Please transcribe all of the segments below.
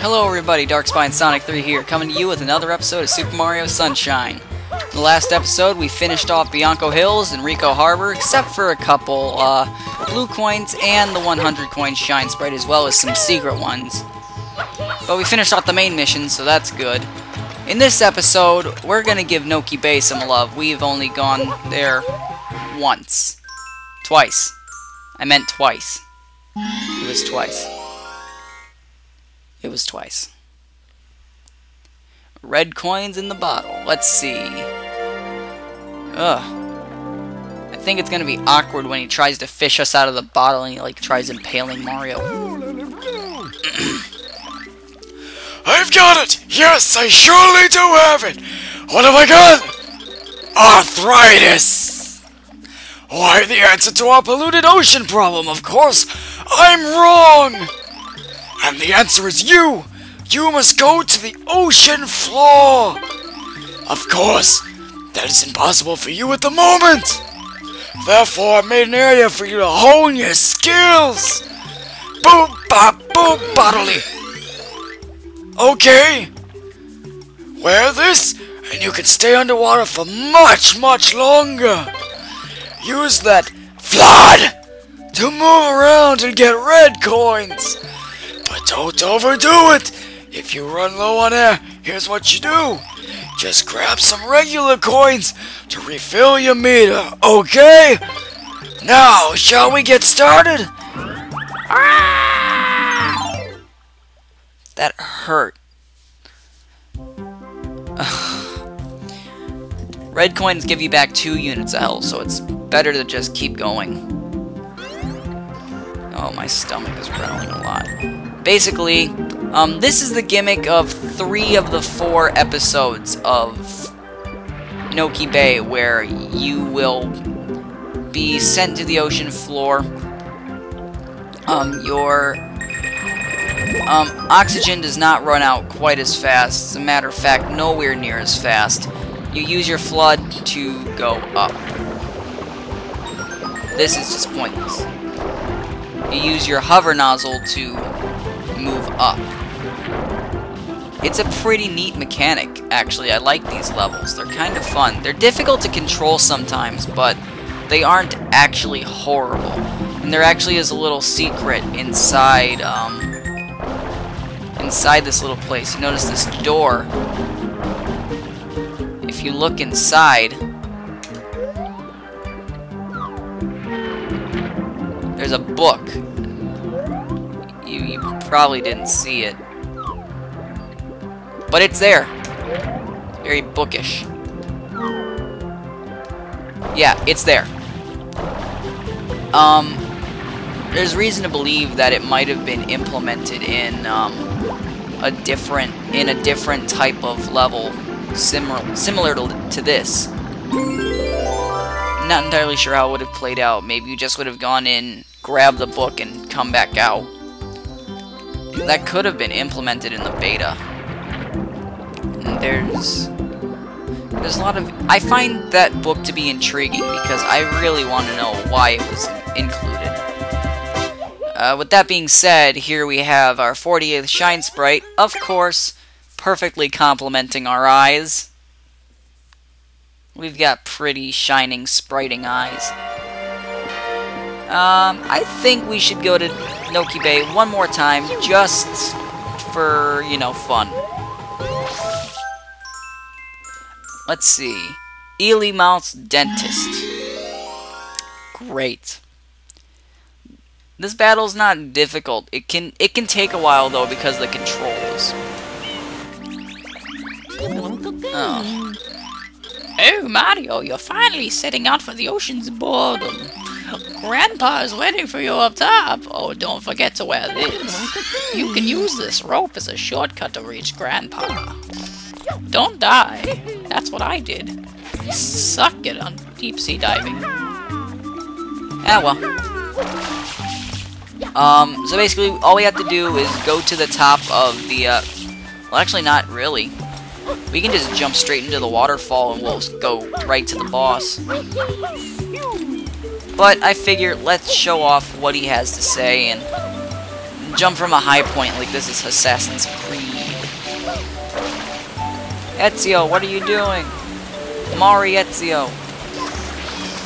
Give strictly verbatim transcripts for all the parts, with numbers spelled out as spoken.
Hello everybody, Darkspine Sonic three here, coming to you with another episode of Super Mario Sunshine. In the last episode, we finished off Bianco Hills and Ricco Harbor, except for a couple uh, blue coins and the one hundred coin shine sprite, as well as some secret ones. But we finished off the main mission, so that's good. In this episode, we're going to give Noki Bay some love. We've only gone there once. Twice. I meant twice. It was twice. It was twice. Red coins in the bottle. Let's see. Ugh. I think it's going to be awkward when he tries to fish us out of the bottle and he, like, tries impaling Mario. I've got it! Yes, I surely do have it! What have I got? Arthritis! Why, the answer to our polluted ocean problem, of course! I'm wrong! And the answer is you! You must go to the ocean floor! Of course, that is impossible for you at the moment! Therefore, I made an area for you to hone your skills! Boop, bop, boop, bodily! Okay, wear this, and you can stay underwater for much, much longer. Use that FLUDD to move around and get red coins. But don't overdo it. If you run low on air, here's what you do. Just grab some regular coins to refill your meter, okay? Now, shall we get started? Ah! That hurt. Red coins give you back two units of health, so it's better to just keep going. Oh, my stomach is growling a lot. Basically, um, this is the gimmick of three of the four episodes of Noki Bay, where you will be sent to the ocean floor. Um, your... Um, oxygen does not run out quite as fast. As a matter of fact, nowhere near as fast. You use your FLUDD to go up. This is just pointless. You use your hover nozzle to move up. It's a pretty neat mechanic, actually. I like these levels. They're kind of fun. They're difficult to control sometimes, but they aren't actually horrible. And there actually is a little secret inside, um... inside this little place. You notice this door. If you look inside, there's a book. You, you probably didn't see it, but it's there. Very bookish. Yeah, it's there. Um, there's reason to believe that it might have been implemented in, um, a different in a different type of level similar similar to, to this. Not entirely sure how it would have played out. Maybe you just would have gone in, grabbed the book, and come back out. That could have been implemented in the beta. And there's there's a lot of I find that book to be intriguing because I really want to know why it was included. Uh, with that being said, here we have our forty-eighth shine sprite, of course, perfectly complementing our eyes. We've got pretty shining, spriting eyes. Um, I think we should go to Noki Bay one more time, just for, you know, fun. Let's see. Eely-Mouth's Dentist. Great. This battle's not difficult. It can it can take a while though because of the controls. Oh. Oh, Mario, you're finally setting out for the ocean's boredom. Grandpa is waiting for you up top. Oh, don't forget to wear this. You can use this rope as a shortcut to reach Grandpa. Don't die. That's what I did. Suck it on deep sea diving. Ah, well. Um, so basically, all we have to do is go to the top of the, uh, well, actually not really. We can just jump straight into the waterfall and we'll go right to the boss. But I figure, let's show off what he has to say, and jump from a high point like this is Assassin's Creed. Ezio, what are you doing? Mari Ezio.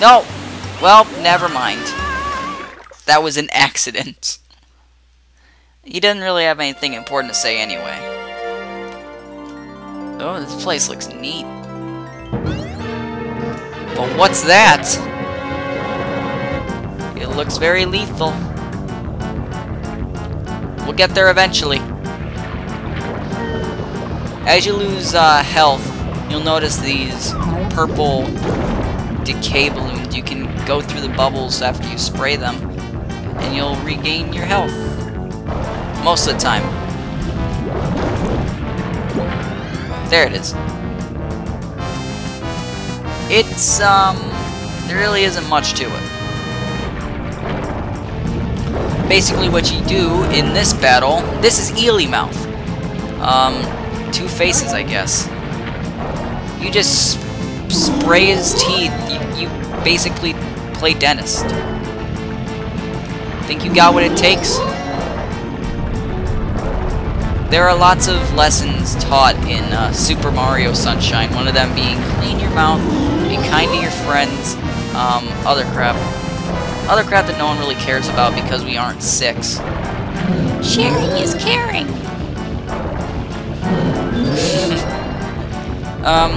No! Well, never mind. That was an accident. He doesn't really have anything important to say anyway. Oh, this place looks neat. But what's that? It looks very lethal. We'll get there eventually. As you lose uh, health, you'll notice these purple decay balloons. You can go through the bubbles after you spray them, and you'll regain your health. Most of the time. There it is. It's, um... there really isn't much to it. Basically what you do in this battle... This is Eely-Mouth. Um, two faces, I guess. You just sp spray his teeth. You, you basically play dentist. Think you got what it takes? There are lots of lessons taught in uh, Super Mario Sunshine, one of them being clean your mouth, be kind to your friends, um, other crap. Other crap that no one really cares about because we aren't six. Sharing is caring! um,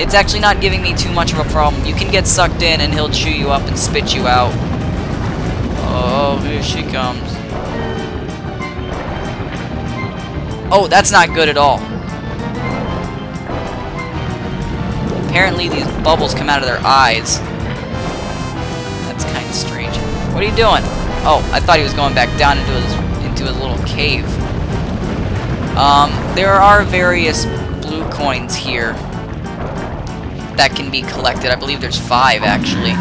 it's actually not giving me too much of a problem. You can get sucked in and he'll chew you up and spit you out. Oh, here she comes. Oh, that's not good at all. Apparently these bubbles come out of their eyes. That's kind of strange. What are you doing? Oh, I thought he was going back down into his, into his little cave. Um, there are various blue coins here that can be collected. I believe there's five, actually.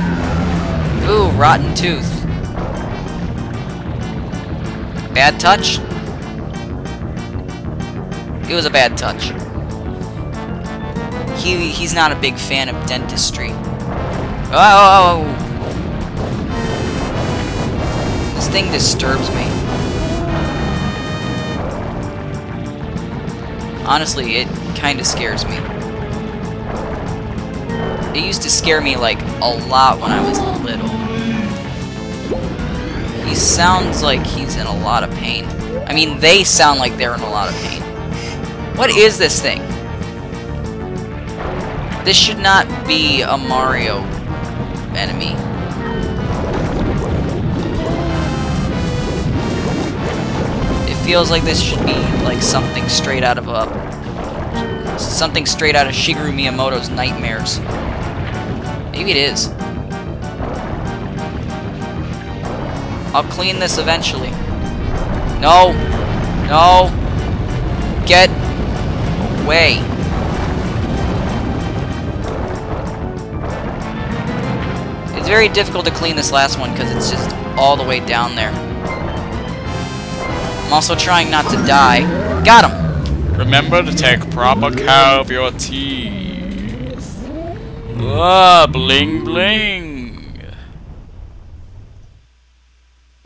Ooh, rotten tooth. Bad touch? It was a bad touch. He he's not a big fan of dentistry. Oh! This thing disturbs me. Honestly, it kind of scares me. It used to scare me like a lot when I was little. He sounds like he's in a lot of pain. I mean, they sound like they're in a lot of pain. What is this thing? This should not be a Mario enemy. It feels like this should be like something straight out of a... Something straight out of Shigeru Miyamoto's nightmares. Maybe it is. I'll clean this eventually. No! No! Get... way. It's very difficult to clean this last one because it's just all the way down there. I'm also trying not to die. Got him! Remember to take proper care of your teeth. Ah, bling bling!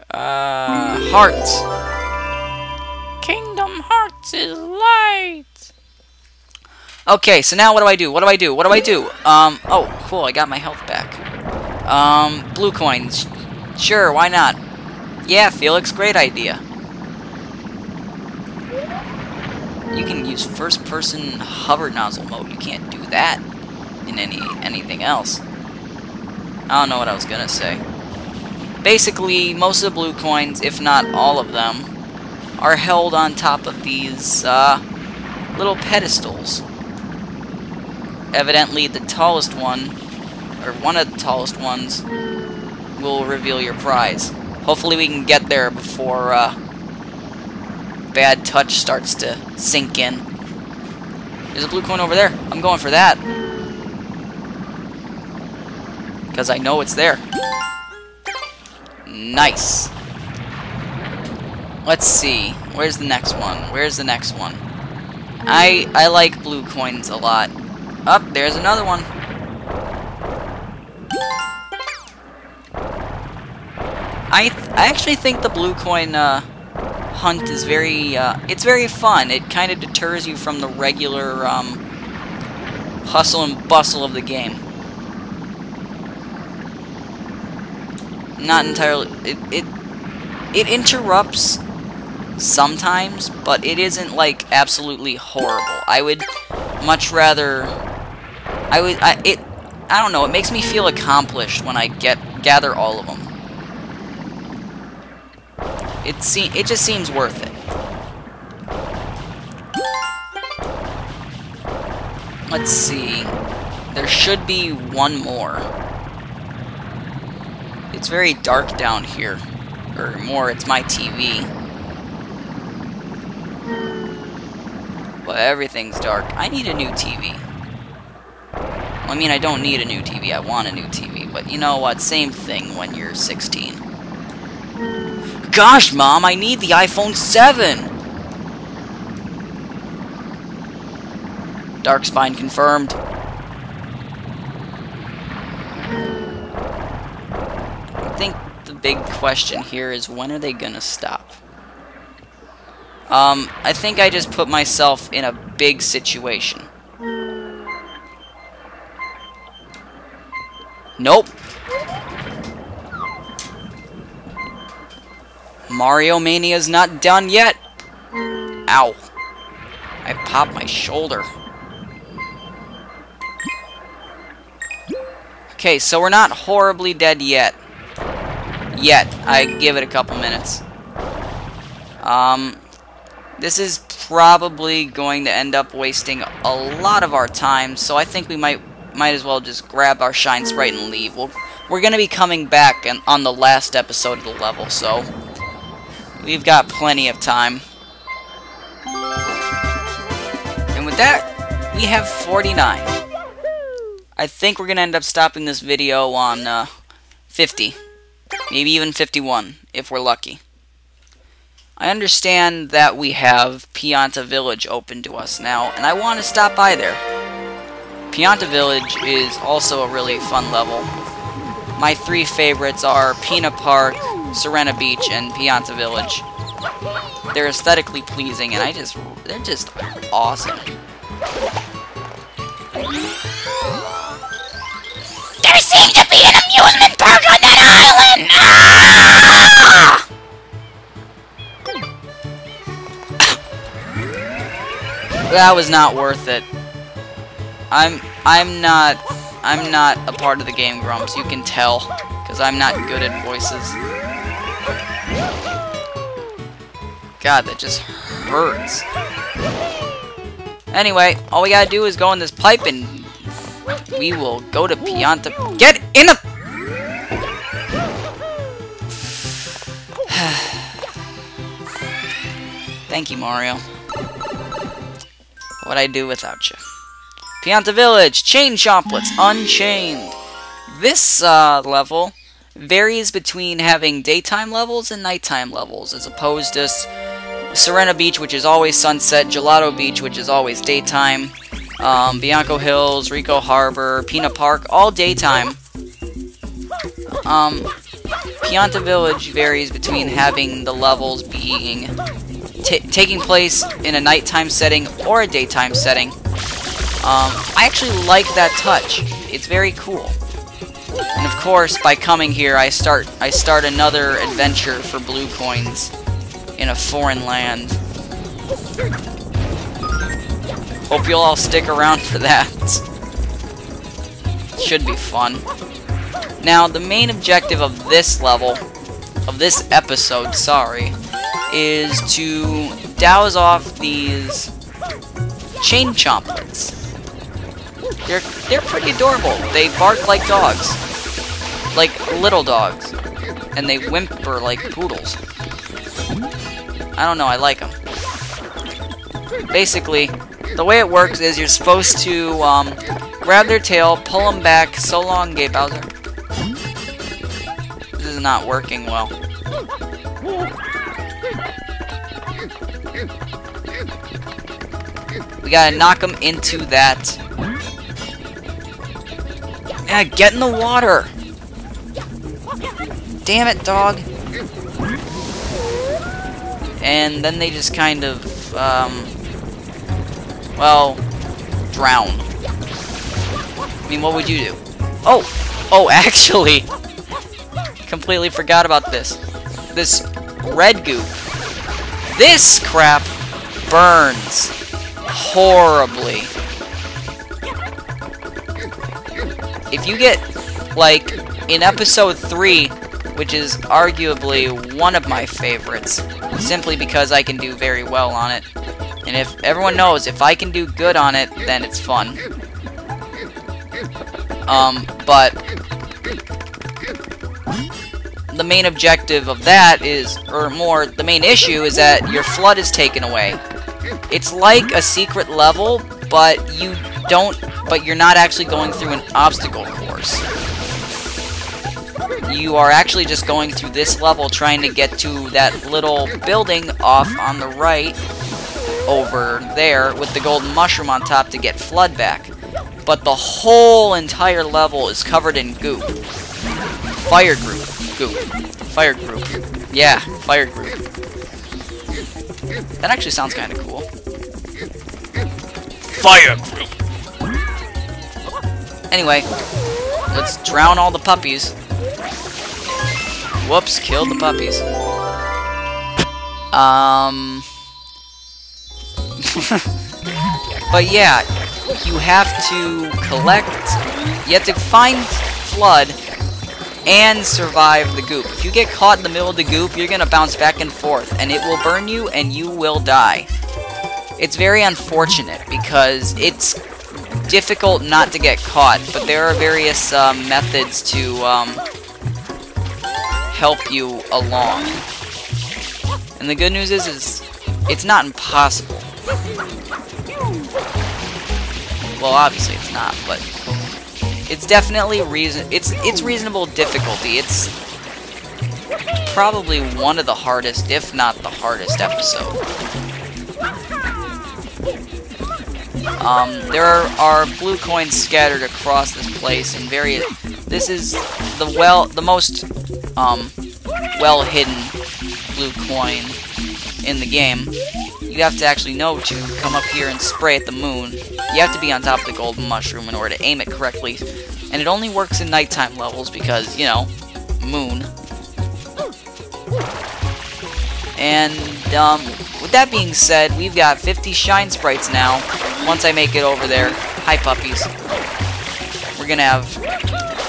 Uh, hearts. Kingdom Hearts is light! Okay, so now what do I do? What do I do? What do I do? Um, oh, cool, I got my health back. Um, blue coins. Sure, why not? Yeah, Felix, great idea. You can use first-person hover nozzle mode. You can't do that in any anything else. I don't know what I was gonna say. Basically, most of the blue coins, if not all of them, are held on top of these, uh, little pedestals. Evidently, the tallest one, or one of the tallest ones, will reveal your prize. Hopefully we can get there before uh, bad touch starts to sink in. There's a blue coin over there. I'm going for that. Because I know it's there. Nice. Let's see. Where's the next one? Where's the next one? I, I like blue coins a lot. Up, oh, there's another one. I th I actually think the blue coin uh, hunt is very, uh, it's very fun. It kind of deters you from the regular um, hustle and bustle of the game. Not entirely, it, it, it interrupts sometimes, but it isn't like absolutely horrible. I would much rather, I would, I, it, I don't know, it makes me feel accomplished when I get, gather all of them. It, se it just seems worth it. Let's see. There should be one more. It's very dark down here. Or more, it's my T V. Well, everything's dark. I need a new T V. Well, I mean, I don't need a new T V. I want a new T V. But you know what? Same thing when you're sixteen. Gosh, Mom, I need the iPhone seven! Darkspine confirmed. I think the big question here is, when are they gonna stop? Um, I think I just put myself in a big situation. Nope. Mario Mania's not done yet! Ow. I popped my shoulder. Okay, so we're not horribly dead yet. Yet. I give it a couple minutes. Um, this is probably going to end up wasting a lot of our time, so I think we might might as well just grab our Shine Sprite and leave. We'll, we're going to be coming back and, on the last episode of the level, so... we've got plenty of time. And with that, we have forty-nine. I think we're going to end up stopping this video on uh, fifty. Maybe even fifty-one, if we're lucky. I understand that we have Pianta Village open to us now, and I want to stop by there. Pianta Village is also a really fun level. My three favorites are Pinna Park, Serena Beach, and Pianta Village. They're aesthetically pleasing, and I just... they're just awesome. There seemed to be an amusement park on that island! Ah! That was not worth it. I'm... I'm not... I'm not a part of the game, Grumps. You can tell, because I'm not good at voices. God, that just hurts. Anyway, all we gotta do is go in this pipe and we will go to Pianta. Get in the... Thank you, Mario. What'd I do without you? Pianta Village, Chain Chomplets, Unchained. This uh, level varies between having daytime levels and nighttime levels, as opposed to Serena Beach, which is always sunset, Gelato Beach, which is always daytime, um, Bianco Hills, Ricco Harbor, Pinna Park, all daytime. Um, Pianta Village varies between having the levels being t taking place in a nighttime setting or a daytime setting. Um, I actually like that touch. It's very cool. And of course, by coming here, I start I start another adventure for blue coins in a foreign land. Hope you'll all stick around for that. Should be fun. Now, the main objective of this level, of this episode, sorry, is to douse off these Chain Chomplets. They're, they're pretty adorable. They bark like dogs. Like little dogs. And they whimper like poodles. I don't know, I like them. Basically, the way it works is you're supposed to um, grab their tail, pull them back. So long, Gay Bowser. This is not working well. We gotta knock them into that... Yeah, get in the water! Damn it, dog! and then they just kind of, um, well, drown. I mean, what would you do? Oh! Oh, actually! Completely forgot about this. This red goop. This crap burns horribly. If you get, like, in episode three, which is arguably one of my favorites, simply because I can do very well on it. And if everyone knows, if I can do good on it, then it's fun. Um, but the main objective of that is, or more, the main issue is that your flood is taken away. It's like a secret level, but you don't, but you're not actually going through an obstacle course. You are actually just going through this level trying to get to that little building off on the right over there with the golden mushroom on top to get FLUDD back. But the whole entire level is covered in goop. Fire group. Goop. Fire group. Yeah, fire group. That actually sounds kind of cool. Fire group! Anyway, let's drown all the puppies. Whoops, killed the puppies. Um... But yeah, you have to collect... You have to find FLUDD and survive the goop. If you get caught in the middle of the goop, you're gonna bounce back and forth, and it will burn you, and you will die. It's very unfortunate, because it's difficult not to get caught, but there are various uh, methods to... Um, help you along. And the good news is, is it's not impossible. Well, obviously it's not, but it's definitely reason it's it's reasonable difficulty. It's probably one of the hardest, if not the hardest episode. Um, there are, are blue coins scattered across this place in various. This is the well the most Um, well-hidden blue coin in the game. You have to actually know to come up here and spray at the moon. You have to be on top of the golden mushroom in order to aim it correctly. And it only works in nighttime levels because, you know, moon. And, um, with that being said, we've got fifty shine sprites now. Once I make it over there. Hi, puppies. We're gonna have...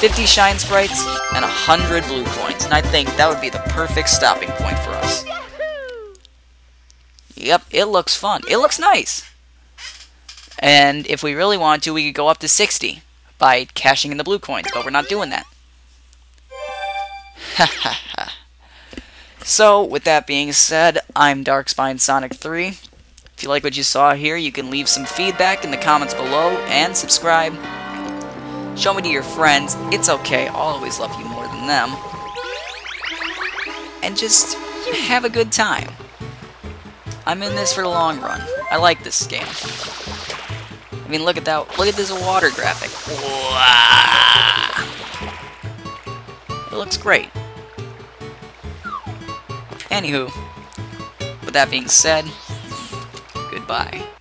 fifty shine sprites, and one hundred blue coins. And I think that would be the perfect stopping point for us. Yep, it looks fun. It looks nice. And if we really wanted to, we could go up to sixty by cashing in the blue coins, but we're not doing that. Ha ha ha. So, with that being said, I'm Darkspine Sonic three. If you like what you saw here, you can leave some feedback in the comments below, and subscribe. Show me to your friends. It's okay. I'll always love you more than them. And just have a good time. I'm in this for the long run. I like this game. I mean, look at that. Look at this water graphic. It looks great. Anywho, with that being said, goodbye.